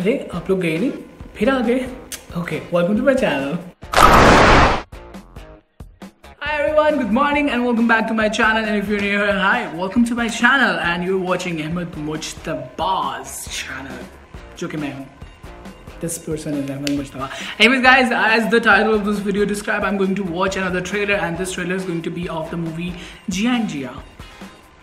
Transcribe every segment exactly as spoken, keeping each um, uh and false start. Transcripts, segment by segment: अरे आप लोग गए नहीं, फिर आ गए। Okay, welcome to my channel. Hi everyone, good morning and welcome back to my channel. And if you're new here, hi, welcome to my channel. And you're watching Ahmad Mujtaba's channel, जो कि मैं हूँ। This person is Ahmad Mujtaba. Anyways guys, as the title of this video describes, I'm going to watch another trailer, and this trailer is going to be of the movie Jia Aur Jia.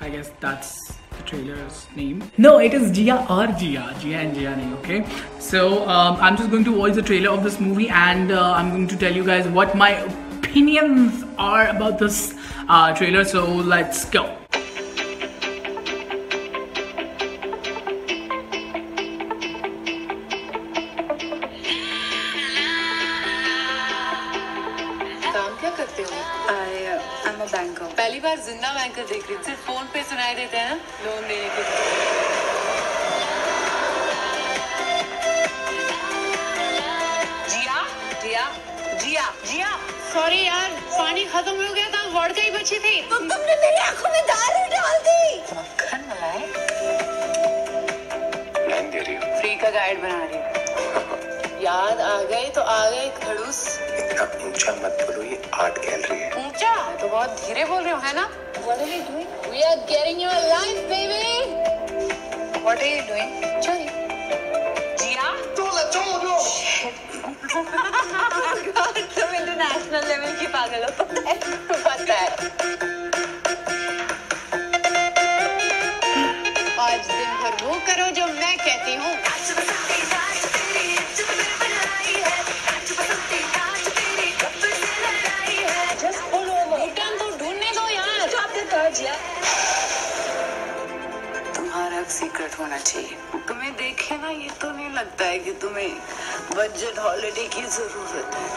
I guess that's the trailer's name. No, it is Jia Aur Jia. Jia and Jia nahi, okay? So um, I'm just going to watch the trailer of this movie, and uh, I'm going to tell you guys what my opinions are about this uh, trailer. So let's go. I uh, I'm a banker. पहली बार जिंदा banker देख रही हूँ, सिर्फ phone पे सुनाई देते हैं ना लोन देने के लिए। जिया जिया जिया जिया सॉरी यार, पानी खत्म हो गया था, वोडका ही बची थी। तो तुमने मेरी आंखों में दारू डाल दी। मक्खन मलाई लाइन दे रही हूँ, फ्री का गाइड बना रही हूँ। याद आ गई तो आ गई खड़ूस। इतना ऊंचा मत बोलो, ये आर्ट गैलरी है। ऊंचा तो बहुत धीरे बोल रहे हो, है ना? What are you doing? We are getting your life, baby. What are you doing? चल जिया, चल चल चल। तुम इंटरनेशनल लेवल की पागल हो, पता है? आज दिन भर वो करो जो मैं कहती हूँ। तुम्हारा सीक्रेट होना चाहिए। तुम्हें देखे ना, ये तो नहीं लगता है कि तुम्हें बजट हॉलिडे की जरूरत है।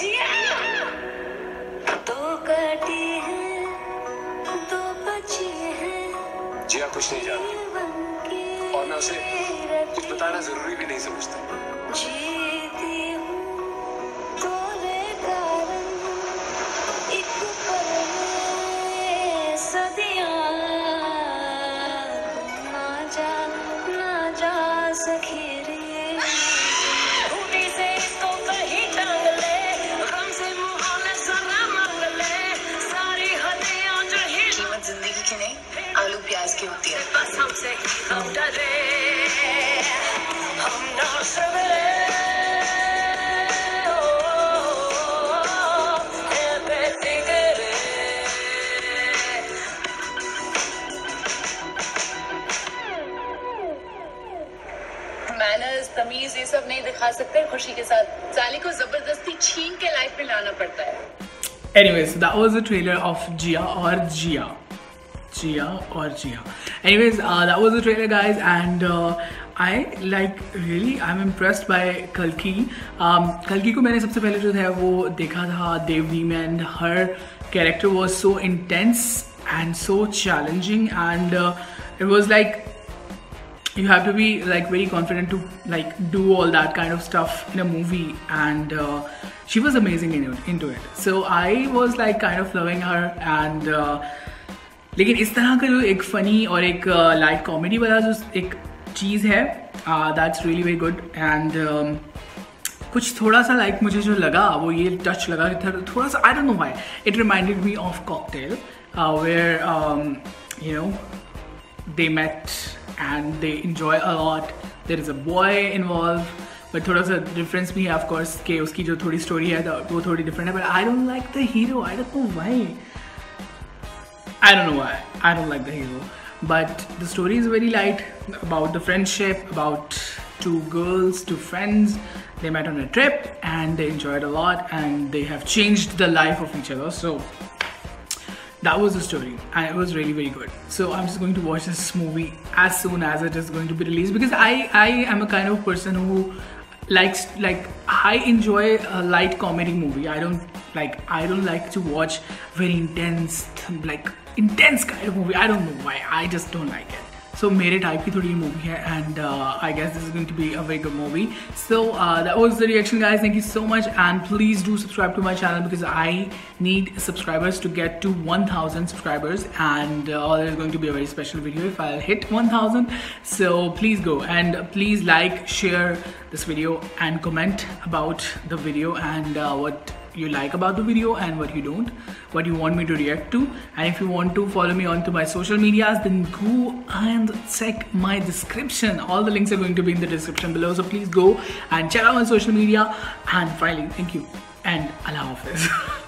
जिया तो कटी है, तो बची है। जिया कुछ नहीं जानती और ना उसे कुछ बताना जरूरी भी नहीं समझता। मैनर्स, तमीज, ये सब नहीं दिखा सकते खुशी के साथ। साली को जबरदस्ती छीन के लाइफ में लाना पड़ता है। Anyways, that was the trailer of Jia Aur Jia. Jia Aur Jia. Anyways, uh, that was the trailer, guys, and uh, I like really I'm impressed by Kalki. Um, Kalki को मैंने सबसे पहले जो था वो देखा था देवनी में, and her character was so intense and so challenging, and uh, it was like you have to be like very confident to like do all that kind of stuff in a movie, and uh, she was amazing in it, into it. So I was like kind of loving her, and uh, लेकिन इस तरह का जो एक funny और एक light comedy वाला जो एक चीज़ है, that's really very good. And कुछ थोड़ा सा लाइक like, मुझे जो लगा वो ये टच लगा कि थोड़ा सा I don't know why it reminded me of cocktail, where you know they met and they enjoy a lot. There is a boy involved, but थोड़ा सा difference भी है of course कि उसकी जो थोड़ी story है वो थोड़ी different है, but I don't like the hero. I don't know why. I don't know why. I don't like the hero. But the story is very light about the friendship, about two girls, two friends. They met on a trip and they enjoyed a lot, and they have changed the life of each other. So that was the story, and it was really very good. So I'm just going to watch this movie as soon as it is going to be released, because I I am a kind of person who likes like I enjoy a light comedy movie. I don't like I don't like to watch very intense like intense kind of movie. I don't know why. I just don't like it. So mere type ki thodi movie hai, and uh, I guess this is going to be a very good movie. So uh, that was the reaction, guys. Thank you so much, and please do subscribe to my channel because I need subscribers to get to one thousand subscribers, and uh, there's going to be a very special video if I'll hit one thousand. So please go and please like, share this video, and comment about the video and uh, what you like about the video and what you don't, what you want me to react to. And if you want to follow me onto my social medias, then go and check my description. All the links are going to be in the description below, so please go and check out my social media. And finally, thank you and Allah Hafiz.